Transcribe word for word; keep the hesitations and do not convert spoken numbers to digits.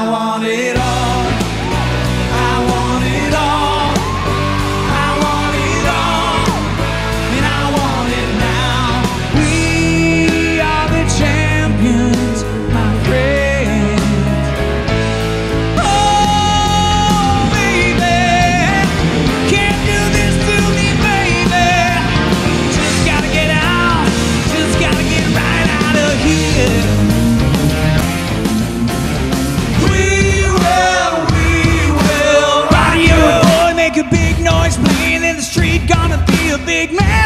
I want it all. I want it all. I want it all. And I want it now. We are the champions, my friends. Oh, baby, can't do this to me, baby. Just gotta get out. Just gotta get right out of here. Big man.